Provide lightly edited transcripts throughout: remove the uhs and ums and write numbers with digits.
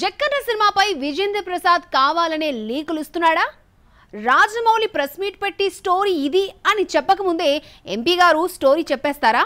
జక్కన్న సినిమాపై విజేంద్ర ప్రసాద్ కావాలనే లీకులు ఇస్తున్నాడా? రాజమౌళి ప్రెస్ మీట్ పెట్టి స్టోరీ ఇది అని చెప్పకముందే ఎంపీ గారు స్టోరీ చెప్పేస్తారా?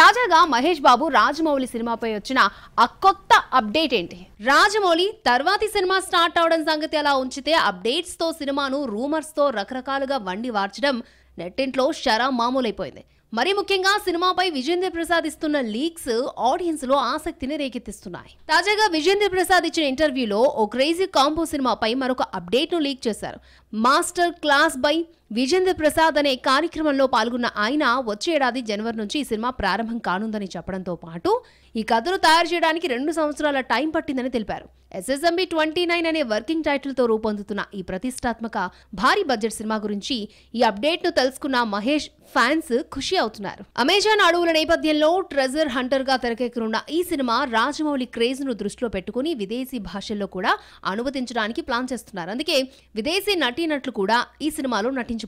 తాజాగా మహేష్ బాబు రాజమౌళి సినిమాపై వచ్చిన ఆ కొత్త అప్డేట్ ఏంటి? రాజమౌళి తర్వాతి సినిమా స్టార్ట్ అవడం సంగతి అలా ఉంచితే అప్డేట్స్ తో సినిమాను రూమర్స్ తో రకరకాలుగా వండి వార్చడం నెట్టింట్లో షరా మామూలైపోయింది. మరి ముఖ్యంగా సినిమాపై విజేంద్ర ప్రసాద్ ఇస్తున్న లీక్స్ ఆడియన్స్ లో ఆసక్తిని రేకెత్తిస్తున్నాయి. తాజాగా విజేంద్ర ప్రసాద్ ఇచ్చిన ఇంటర్వ్యూలో ఓ క్రేజీ కాంబో సినిమాపై మరొక అప్డేట్ ను లీక్ చేశారు. Master class by Vijendra Prasad అనే కార్యక్రమంలో పాల్గొన్న ఆయన వచ్చే ఏడాది జనవరి నుంచి ఈ సినిమా ప్రారంభం కానుందని చెప్పడంతో పాటు ఈ కథను తయారు చేయడానికి 2 సంవత్సరాల టైం పట్టిందని తెలిపారు. SSMB 29 అనే వర్కింగ్ టైటిల్ తో రూపొందుతున్న ఈ ప్రతిష్టాత్మక భారీ బడ్జెట్ సినిమా గురించి ఈ అప్డేట్ ను తెలుసుకున్న మహేష్ ఫ్యాన్స్ ఖుషి అవుతున్నారు. అమెజాన్ అడవుల నేపథ్యంలో ట్రెజర్ హంటర్ గా తెరకెక్కనున్న ఈ సినిమా రాజమౌళి క్రేజ్ ను దృష్టిలో పెట్టుకుని విదేశీ భాషల్లో కూడా అనువదించడానికి ప్లాన్ చేస్తున్నారు. అందుకే విదేశీ నటీనటులు కూడా ఈ సినిమాలో నటించారు.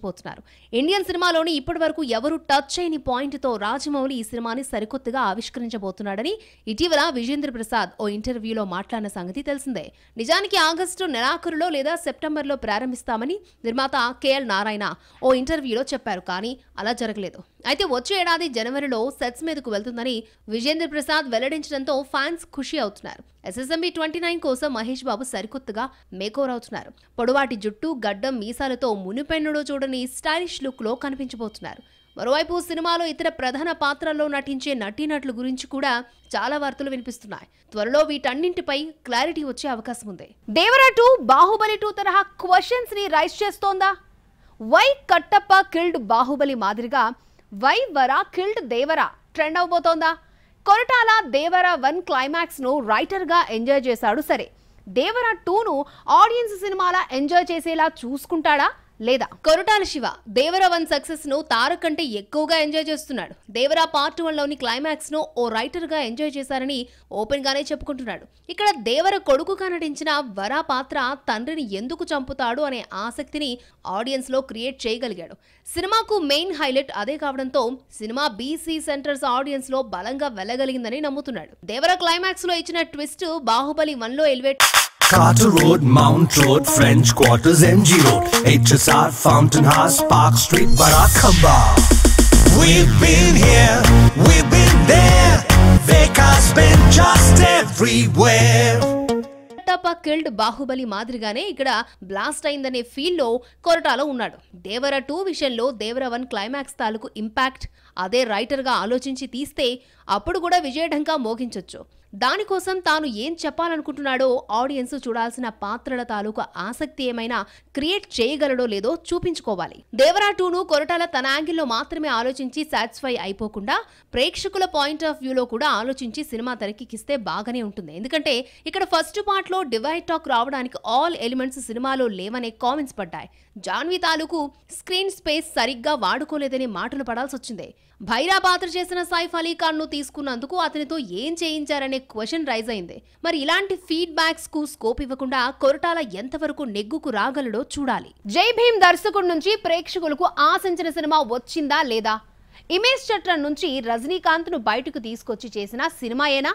ఇండియన్ సినిమాలోని ఇప్పటివరకు ఎవరు టచ్ చేయని పాయింట్ తో రాజమౌళి ఈ సినిమాని సరికొత్తగా ఆవిష్కరించబోతున్నాడని ఇటీవల విజేంద్ర ప్రసాద్ ఓ ఇంటర్వ్యూలో మాట్లాడిన సంగతి తెలిసిందే. నిజానికి ఆగస్టు నెలాఖరులో లేదా సెప్టెంబర్లో ప్రారంభిస్తామని నిర్మాత KL నారాయణ ఓ ఇంటర్వ్యూలో చెప్పారు. కానీ అలా జరగలేదు. అయితే వచ్చే ఏడాది జనవరిలో సెట్స్ మీదకు వెళ్తుందని విజేంద్ర ప్రసాద్ వెల్లడించడంతో ఫ్యాన్స్ ఖుషి అవుతున్నారు. SSMB 29 కోసం మహేష్ బాబు సరికొత్తగా మేకోర్ అవుతున్నారు. పొడవాటి జుట్టు, గడ్డం, మీసాలతో మునిపెన్నుడో చూడని స్టైలిష్ లుక్ లో కనిపించబోతున్నారు. మరోవైపు సినిమాలో ఇతర ప్రధాన పాత్రల్లో నటించే నటీనటుల గురించి కూడా చాలా వార్తలు వినిపిస్తున్నాయి. త్వరలో వీటన్నింటిపై క్లారిటీ వచ్చే అవకాశం ఉంది. దేవరా 2 బాహుబలి 2 తరహా క్వశ్చన్స్ ని రైజ్ చేస్తోందా? వై కట్టప్ప కిల్డ్ బాహుబలి మాదిరిగా why Vara killed Devara trend అవబోతోందా? కొరటాల దేవరా 1 క్లైమాక్స్ ను రైటర్ గా ఎంజాయ్ చేశాడు. సరే, దేవరా 2 ను ఆడియన్స్ సినిమాలా ఎంజాయ్ చేసేలా చూసుకుంటాడా లేదా? కొరటాల శివ దేవరా 1 సక్సెస్ ను తారక్ కంటే ఎక్కువగా ఎంజాయ్ చేస్తున్నాడు. దేవరా పార్ట్ 1 లోని క్లైమాక్స్ ను ఓ రైటర్ గా ఎంజాయ్ చేశారని ఓపెన్ గానే చెప్పుకుంటున్నాడు. ఇక్కడ దేవర కొడుకుగా నటించిన వరా పాత్ర తండ్రిని ఎందుకు చంపుతాడు అనే ఆసక్తిని ఆడియన్స్ లో క్రియేట్ చేయగలిగాడు. సినిమాకు మెయిన్ హైలైట్ అదే కావడంతో సినిమా BC సెంటర్స్ ఆడియన్స్ లో బలంగా వెళ్ళగలిగిందని నమ్ముతున్నాడు. దేవరా క్లైమాక్స్ లో ఇచ్చిన ట్విస్ట్ బాహుబలి 1 లో elevate Carter Road, Mount Road, French Quarters, MG Road, HSR, Fountain House, Park Street, Barakaba. We've been here, we've been there, Vekas been just everywhere. Killed Baahubali మాదిరిగానే ఇక్కడ blast అయిందనే feel లో కొరటాలో ఉన్నాడు. దేవరా 2 విషయంలో దేవరా 1 క్లైమాక్స్ తాలూకు impact అదే writer గా ఆలోచించి తీస్తే అప్పుడు కూడా విజయఢంకా మోగించొచ్చు. దానికోసం తాను ఏం చెప్పాలనుకుంటున్నాడో ఆడియన్స్ చూడాల్సిన పాత్రల తాలూకు ఆసక్తి ఏమైనా క్రియేట్ చేయగలడో లేదో చూపించుకోవాలి. దేవరా 2 ను కొరటాల తన యాంగిల్లో మాత్రమే ఆలోచించి సాటిస్ఫై అయిపోకుండా ప్రేక్షకుల పాయింట్ ఆఫ్ వ్యూ లో కూడా ఆలోచించి సినిమా తెరకెక్కిస్తే బాగానే ఉంటుంది. ఎందుకంటే ఇక్కడ ఫస్ట్ పార్ట్ లో డివైడ్ టాక్ రావడానికి ఆల్ ఎలిమెంట్స్ సినిమాలో లేవనే కామెంట్స్ పడ్డాయి. జాన్వి తాలూకు స్క్రీన్ స్పేస్ సరిగ్గా వాడుకోలేదని మాటలు పడాల్సి వచ్చింది. భైరా పాత్ర చేసిన సైఫ్ అలీ ఖాన్ ను తీసుకున్నందుకు అతనితో ఏం చేయించారనే క్వశ్చన్ రైజ్ అయింది. మరి ఇలాంటి ఫీడ్బ్యాక్స్ కు స్కోప్ ఇవ్వకుండా కొరటాల ఎంతవరకు నెగ్గుకు రాగలడో చూడాలి. జై భీమ్ దర్శకుడి నుంచి ప్రేక్షకులకు ఆశించిన సినిమా వచ్చిందా లేదా? ఇమేజ్ చట్రం నుంచి రజనీకాంత్ ను బయటకు తీసుకొచ్చి చేసిన సినిమాయేనా?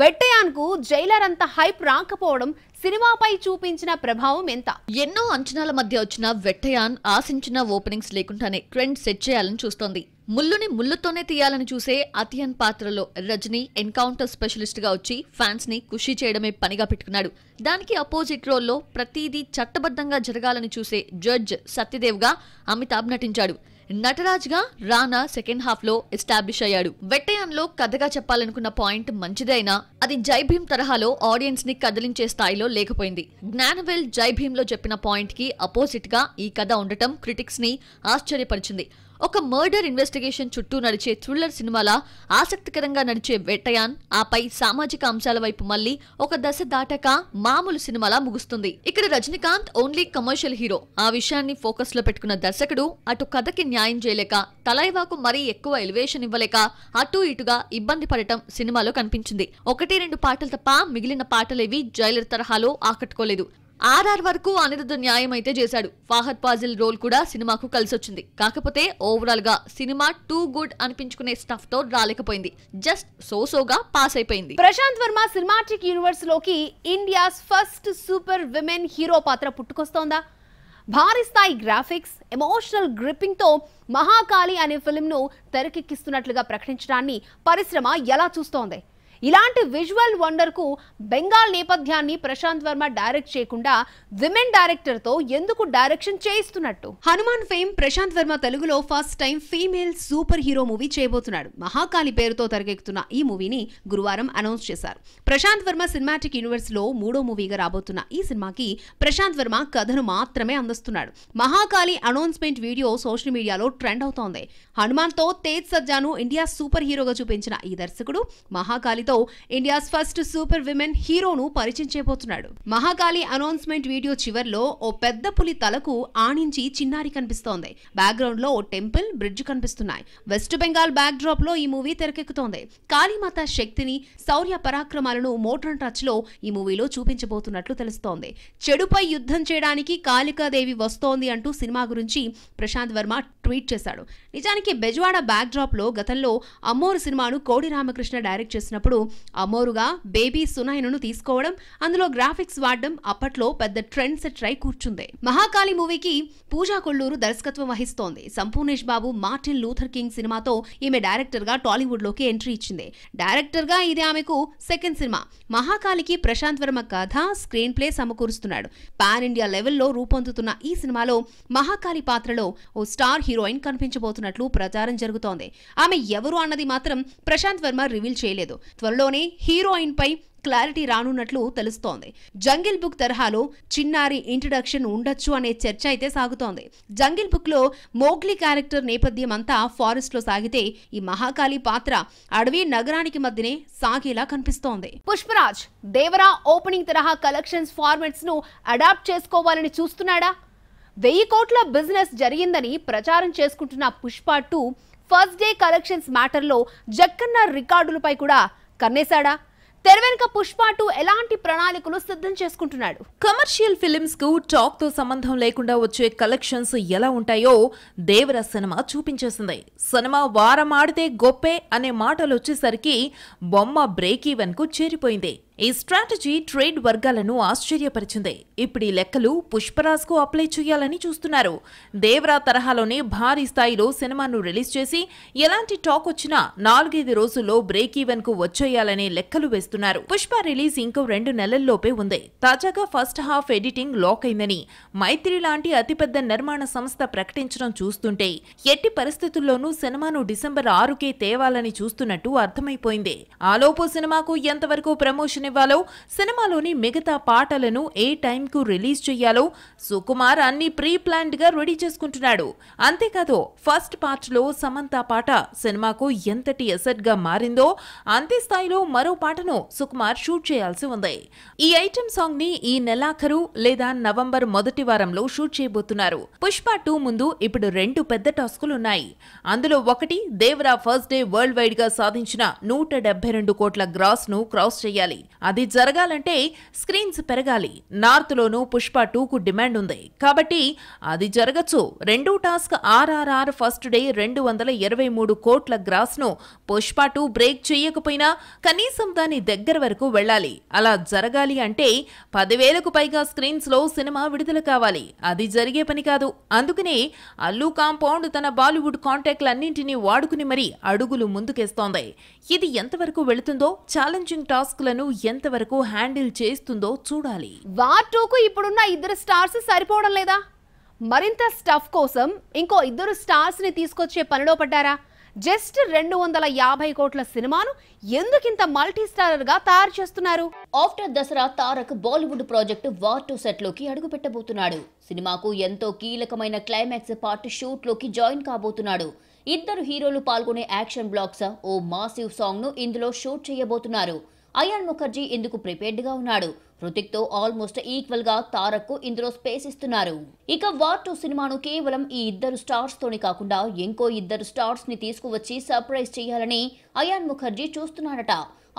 వెట్టయాన్కు జైలర్ అంత హైప్ రాకపోవడం సినిమాపై చూపించిన ప్రభావం ఎంత? ఎన్నో అంచనాల మధ్య వచ్చిన వెట్టయాన్ ఆశించిన ఓపెనింగ్స్ లేకుండానే ట్రెండ్ సెట్ చేయాలని చూస్తోంది. ముల్లుని ముళ్ళుతోనే తీయాలని చూసే అతియన్ పాత్రలో రజనీ ఎన్కౌంటర్ స్పెషలిస్ట్ గా వచ్చి ఫ్యాన్స్ ని ఖుషి చేయడమే పనిగా పెట్టుకున్నాడు. దానికి అపోజిట్ రోల్లో ప్రతిదీ చట్టబద్ధంగా జరగాలని చూసే జడ్జ్ సత్యదేవ్ గా అమితాబ్ నటించాడు. నటరాజ్ గా రానా సెకండ్ హాఫ్ లో ఎస్టాబ్లిష్ అయ్యాడు. వెట్టయాన్ లో కథగా చెప్పాలనుకున్న పాయింట్ మంచిదే అయినా అది జైభీమ్ తరహాలో ఆడియన్స్ ని కదిలించే స్థాయిలో లేకపోయింది. జ్ఞానవేల్ జైభీమ్ లో చెప్పిన పాయింట్ కి అపోజిట్ గా ఈ కథ ఉండటం క్రిటిక్స్ ని ఆశ్చర్యపరిచింది. ఒక మర్డర్ ఇన్వెస్టిగేషన్ చుట్టూ నడిచే థ్రిల్లర్ సినిమాలా ఆసక్తికరంగా నడిచే వెట్టయాన్ ఆపై సామాజిక అంశాల వైపు మళ్లీ ఒక దశ దాటాక మామూలు సినిమాలా ముగుస్తుంది. ఇక్కడ రజనీకాంత్ ఓన్లీ కమర్షియల్ హీరో. ఆ విషయాన్ని ఫోకస్ లో పెట్టుకున్న దర్శకుడు అటు కథకి న్యాయం చేయలేక, తలైవాకు మరీ ఎక్కువ ఎలివేషన్ ఇవ్వలేక అటు ఇటుగా ఇబ్బంది పడటం సినిమాలో కనిపించింది. 1-2 పాటలు తప్ప మిగిలిన పాటలేవి జైలర్ తరహాలో ఆకట్టుకోలేదు. ఆర్ఆర్ వరకు అనిరుద్ధ న్యాయం అయితే చేశాడు. ఫాహద్ ఫాజిల్ రోల్ కూడా సినిమాకు కలిసొచ్చింది. కాకపోతే ఓవరాల్ గా సినిమా టూ గుడ్ అనిపించుకునే స్టఫ్ తో రాలేకపోయింది. జస్ట్ సోసోగా పాస్ అయిపోయింది. ప్రశాంత్ వర్మ సినిమాటిక్ యూనివర్స్ లోకి India's first super women hero పాత్ర పుట్టుకొస్తోందా? భారీ స్థాయి గ్రాఫిక్స్, ఎమోషనల్ గ్రిప్పింగ్ తో మహాకాళి అనే ఫిల్మ్ ను తెరకెక్కిస్తున్నట్లుగా ప్రకటించడాన్ని పరిశ్రమ ఎలా చూస్తోంది? ఇలాంటి విజువల్ వండర్ కు బెంగాల్ నేపథ్యాన్ని ప్రశాంత్ వర్మ డైరెక్ట్ చేయకుండా విమెన్ డైరెక్టర్ తో ఎందుకు డైరెక్షన్ చేయిస్తున్నట్టు? హనుమాన్ ఫేమ్ ప్రశాంత్ వర్మ తెలుగులో first time female super hero movie చేయబోతున్నాడు. మహాకాళి పేరుతో తెరకెక్కుతున్న ఈ మూవీని గురువారం అనౌన్స్ చేశారు. ప్రశాంత్ వర్మ సినిమాటిక్ యూనివర్స్ లో మూడో మూవీగా రాబోతున్న ఈ సినిమాకి ప్రశాంత్ వర్మ కథను మాత్రమే అందిస్తున్నాడు. మహాకాళి అనౌన్స్మెంట్ వీడియో సోషల్ మీడియాలో ట్రెండ్ అవుతోంది. హనుమాన్ తో తేజ్ సజ్జాను ఇండియా సూపర్ హీరోగా చూపించిన ఈ దర్శకుడు Mahakali India's first super women హీరోను పరిచయం చేయబోతున్నాడు. మహాకాళి అనౌన్స్మెంట్ వీడియో చివర్లో ఓ పెద్ద పులి తలకు ఆనించి చిన్నారి కనిపిస్తోంది. బ్యాక్గ్రౌండ్ లో ఓ టెంపుల్, బ్రిడ్జ్ కనిపిస్తున్నాయి. వెస్ట్ బెంగాల్ బ్యాక్ డ్రాప్ లో ఈ మూవీ తెరకెక్కుతోంది. కాళీమాత శక్తిని, శౌర్య పరాక్రమాలను మోడ్రన్ టచ్ లో ఈ మూవీలో చూపించబోతున్నట్లు తెలుస్తోంది. చెడుపై యుద్ధం చేయడానికి కాళికాదేవి వస్తోంది అంటూ సినిమా గురించి ప్రశాంత్ వర్మ ట్వీట్ చేశాడు. నిజానికి బెజవాడ బ్యాక్ డ్రాప్ లో గతంలో అమ్మోరు సినిమాను కోడి రామకృష్ణ డైరెక్ట్ చేసినప్పుడు అమోరుగా బేబీ సునైనను తీసుకోవడం, అందులో గ్రాఫిక్స్ వాడడం అప్పట్లో పెద్ద ట్రెండ్ సెట్ రై కూర్చుంది. మహాకాళి మూవీకి పూజా కొల్లూరు దర్శకత్వం వహిస్తోంది. Sampoornesh Babu Martin Luther King సినిమాతో ఈమె డైరెక్టర్ గా టాలీవుడ్ లోకి ఎంట్రీ ఇచ్చింది. డైరెక్టర్ గా ఇది ఆమెకు సెకండ్ సినిమా. మహాకాళికి ప్రశాంత్ వర్మ కథ, స్క్రీన్ ప్లే సమకూరుస్తున్నాడు. పాన్ ఇండియా లెవెల్లో రూపొందుతున్న ఈ సినిమాలో మహాకాళి పాత్రలో ఓ స్టార్ హీరోయిన్ కనిపించబోతున్నట్లు ప్రచారం జరుగుతోంది. ఆమె ఎవరు అన్నది మాత్రం ప్రశాంత్ వర్మ రివీల్ చేయలేదు. త్వరలోనే హీరోయిన్ పై క్లారిటీ రానున్నట్లు తెలుస్తోంది. జంగిల్ బుక్ తరహాలో చిన్నారి ఇంట్రడక్షన్ ఉండొచ్చు అనే చర్చ అయితే సాగుతోంది. జంగిల్ బుక్ లో మోగ్లీ క్యారెక్టర్ నేపథ్యం అంతా ఫారెస్ట్ లో సాగితే, ఈ మహాకాళి పాత్ర అడవి నగరానికి మధ్యనే సాగేలా కనిపిస్తోంది. పుష్పరాజ్ దేవరా ఓపెనింగ్ తరహా కలెక్షన్స్ ఫార్మాట్స్ ను అడాప్ట్ చేసుకోవాలని చూస్తున్నాడా? 1000 కోట్ల బిజినెస్ జరిగిందని ప్రచారం చేసుకుంటున్న Pushpa 2 first day collections matter లో జక్కన్న రికార్డులపై కూడా కన్నేశాడా? తెరవెనుక పుష్ప 2 ఎలాంటి ప్రణాళికలు సిద్ధం చేసుకుంటున్నాడు? కమర్షియల్ ఫిలిమ్స్ కు టాక్ తో సంబంధం లేకుండా వచ్చే కలెక్షన్స్ ఎలా ఉంటాయో దేవర సినిమా చూపించేసింది. సినిమా వారం ఆడితే గొప్పే అనే మాటలు వచ్చేసరికి బొమ్మ బ్రేక్ ఈవెన్ కు చేరిపోయింది. ఈ స్ట్రాటజీ ట్రేడ్ వర్గాలను ఆశ్చర్యపరిచింది. ఇప్పుడు ఈ లెక్కలు పుష్పరాజ్ కు అప్లై చేయాలని చూస్తున్నారు. దేవరా తరహాలోనే భారీ స్థాయిలో సినిమాను రిలీజ్ చేసి ఎలాంటి టాక్ వచ్చినా 4-5 రోజుల్లో బ్రేక్ ఈవెన్ కు వచ్చేయాలనే లెక్కలు వేస్తున్నారు. పుష్ప రిలీజ్ ఇంకో 2 నెలల్లోపే ఉంది. తాజాగా ఫస్ట్ హాఫ్ ఎడిటింగ్ లాక్ అయిందని మైత్రి లాంటి అతిపెద్ద నిర్మాణ సంస్థ ప్రకటించడం చూస్తుంటే ఎట్టి పరిస్థితుల్లోనూ సినిమాను డిసెంబర్ 6కే తేవాలని చూస్తున్నట్టు అర్థమైపోయింది. ఆలోపు సినిమాకు ఎంతవరకు ప్రమోషన్ ఇవ్వాలో, సినిమాలోని మిగతా పాటలను ఏ టైంకు రిలీజ్ చేయాలో సుకుమార్ అన్ని ప్రీ ప్లాన్డ్ గా రెడీ చేసుకుంటున్నాడు. అంతేకాదు ఫస్ట్ పార్ట్ లో సమంత పాట సినిమాకు ఎంతటి ఎసెట్ గా మారిందో అంతే స్థాయిలో మరో పాటను సుకుమార్ షూట్ చేయాల్సి ఉంది. ఈ ఐటమ్ సాంగ్ ని ఈ నెలాఖరు లేదా నవంబర్ 1వ వారంలో షూట్ చేయబోతున్నారు. పుష్ప 2 ముందు ఇప్పుడు 2 పెద్ద టాస్కులు ఉన్నాయి. అందులో ఒకటి Devara first day worldwide గా సాధించిన 172 కోట్ల గ్రాస్ ను క్రాస్ చేయాలి. అది జరగాలంటే స్క్రీన్స్ పెరగాలి. నార్త్ లోనూ పుష్ప 2 కు డిమాండ్ ఉంది కాబట్టి అది జరగచ్చు. రెండో టాస్క్ ఆర్ఆర్ఆర్ ఫస్ట్ డే 223 కోట్ల గ్రాస్ ను పుష్ప 2 బ్రేక్ చేయకపోయినా కనీసం దాని దగ్గర వరకు వెళ్ళాలి. అలా జరగాలి అంటే 10,000కు పైగా స్క్రీన్స్ లో సినిమా విడుదల కావాలి. అది జరిగే పని కాదు. అందుకనే అల్లు కాంపౌండ్ తన బాలీవుడ్ కాంటాక్ట్లన్నింటినీ వాడుకుని మరీ అడుగులు ముందుకేస్తోంది. ఇది ఎంతవరకు వెళుతుందో, ఛాలెంజింగ్ టాస్క్లను ఎంతవరకు హ్యాండిల్ చేస్తుందో చూడాలి. వార్ 2 కు ఇప్పుడున్న 2 స్టార్స్ సరిపోవడం లేదా? మరింత స్టఫ్ కోసం ఇంకో 2 స్టార్స్ ని తీసుకొచ్చే పనిలో పడ్డారా? జస్ట్ 250 కోట్ల సినిమాను ఎందుకింత మల్టీ స్టారర్ గా తయారు చేస్తున్నారు? After Dasara Tarak Bollywood project War 2 set లోకి అడుగు పెట్టబోతున్నాడు. సినిమాకు ఎంతో కీలకమైన క్లైమాక్స్ పార్ట్ షూట్ లోకి జాయిన్ కాబోతున్నాడు. 2 హీరోలు పాల్గొనే యాక్షన్ బ్లాక్స్, ఓ మాసివ్ సాంగ్ ను ఇందులో షూట్ చేయబోతున్నారు. అయాన్ ముఖర్జీ ఇందుకు ప్రిపేర్డ్ గా ఉన్నాడు. హృతిక్ తో ఆల్మోస్ట్ ఈక్వల్ గా తారక్ కు ఇందులో స్పేస్ ఇస్తున్నారు. ఇక వార్ 2 సినిమాను కేవలం ఈ 2 స్టార్స్ తోనే కాకుండా ఇంకో 2 స్టార్స్ ని తీసుకువచ్చి సర్ప్రైజ్ చేయాలని అయాన్ ముఖర్జీ చూస్తున్నాడట.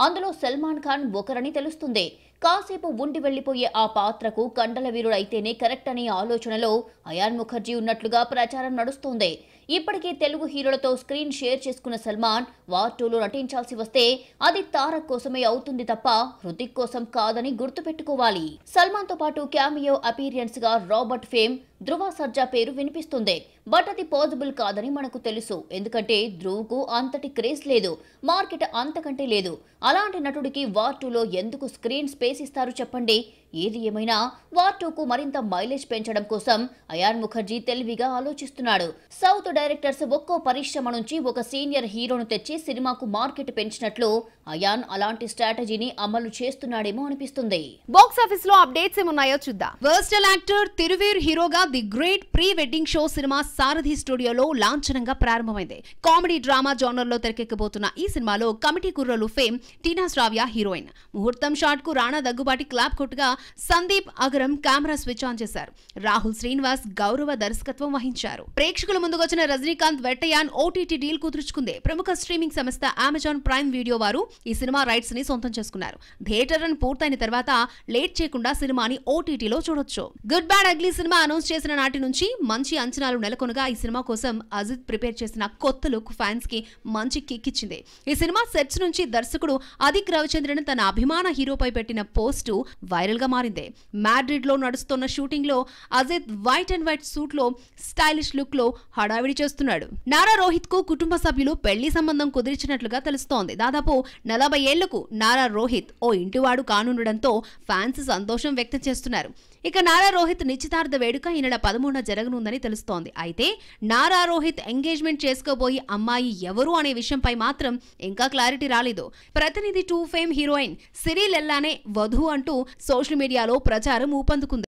అందులో సల్మాన్ ఖాన్ ఒకరని తెలుస్తుంది. కాసేపు ఉండి వెళ్లిపోయే ఆ పాత్రకు కండల వీరుడైతేనే కరెక్ట్ అనే ఆలోచనలో అయాన్ ముఖర్జీ ఉన్నట్లుగా ప్రచారం నడుస్తోంది. ఇప్పటికే తెలుగు హీరోలతో స్క్రీన్ షేర్ చేసుకున్న సల్మాన్ వార్ 2లో నటించాల్సి వస్తే అది తారక్ కోసమే అవుతుంది తప్ప హృతిక్ కోసం కాదని గుర్తుపెట్టుకోవాలి. సల్మాన్ తో పాటు క్యామియో అపీరియన్స్ గా రాబర్ట్ ఫేమ్, ధ్రువ, సజ్జా పేరు వినిపిస్తుంది. బట్ అది పాజిబుల్ కాదని మనకు తెలుసు. ఎందుకంటే ధ్రువకు అంతటి క్రేజ్ లేదు, మార్కెట్ అంతకంటే లేదు. అలాంటి నటుడికి వార్ 2లో ఎందుకు స్క్రీన్ స్పేస్ ఇస్తారు చెప్పండి. ఏది ఏమైనా వార్ 2కు మరింత మైలేజ్ పెంచడం కోసం అయాన్ ముఖర్జీ తెలివిగా ఆలోచిస్తున్నాడు. సౌత్ డైరెక్టర్స్ ఒక్కో పరిశ్రమ నుంచి ఒక సీనియర్ హీరోను తెచ్చి సినిమాకు మార్కెట్ పెంచినట్లు అయాన్ అలాంటి స్ట్రాటజీని అమలు చేస్తున్నాడేమో అనిపిస్తుంది. బాక్స్ ఆఫీస్ లో అప్డేట్స్ ఏమున్నాయో చూద్దాం. వర్స్టల్ యాక్టర్ తిరువీర్ హీరోగా the great pre wedding show cinema Sarathi స్టూడియోలో లాంఛనంగా ప్రారంభమైంది. కామెడీ డ్రామా జోనర్ లో తెరకెక్కబోతున్న ఈ సినిమాలో కమిటీ కుర్రలు ఫేమ్, టీనా శ్రావ్య హీరోయిన్. ముహూర్తం షాట్ కు రాణా దగ్గుబాటి క్లాప్ కొట్టుగా Sandeep Agaram camera switch on చేశారు. రాహుల్ శ్రీనివాస్ గౌరవ దర్శకత్వం వహించారు. ప్రేక్షకుల ముందుకు వచ్చిన రజనీకాంత్ వెట్టయాన్ ఓటీటీ డీల్ కుదుర్చుకుంది. ప్రముఖ స్ట్రీమింగ్ సంస్థ అమెజాన్ ప్రైమ్ వీడియో వారు ఈ సినిమా రైట్స్ ని సొంతం చేసుకున్నారు. థియేటర్ రన్ పూర్తయిన తర్వాత లేట్ చేయకుండా సినిమాని ఓటీటీలో చూడొచ్చు. Good bad ugly cinema announce చేసిన నాటి నుంచి మంచి అంచనాలు నెలకొనగా ఈ సినిమా కోసం అజిత్ ప్రిపేర్ చేసిన కొత్త లుక్ ఫ్యాన్స్ కి మంచి కిక్ ఇచ్చింది. ఈ సినిమా సెట్స్ నుంచి దర్శకుడు అదిక్ రవిచంద్రన్ తన అభిమాన హీరోపై పెట్టిన పోస్టు వైరల్ గా మారింది. మాడ్రిడ్ లో నడుస్తున్న షూటింగ్ లో Ajith white and white suit లో స్టైలిష్ లుక్ లో హడావిడి చేస్తున్నాడు. నారా రోహిత్ కు కుటుంబ సభ్యులు పెళ్లి సంబంధం కుదిరించినట్లుగా తెలుస్తోంది. దాదాపు 40 ఏళ్లకు నారా రోహిత్ ఓ ఇంటివాడు కానుండడంతో ఫ్యాన్స్ సంతోషం వ్యక్తం చేస్తున్నారు. ఇక నారా రోహిత్ నిశ్చితార్థ వేడుక ఈ నెల 13న జరగనుందని తెలుస్తోంది. అయితే నారా రోహిత్ ఎంగేజ్మెంట్ చేసుకోబోయి అమ్మాయి ఎవరు అనే విషయంపై మాత్రం ఇంకా క్లారిటీ రాలేదు. ప్రతినిధి 2 ఫేమ్ హీరోయిన్ సిరిల్ ఎల్లానే వధువు అంటూ సోషల్ మీడియాలో ప్రచారం ఊపందుకుంది.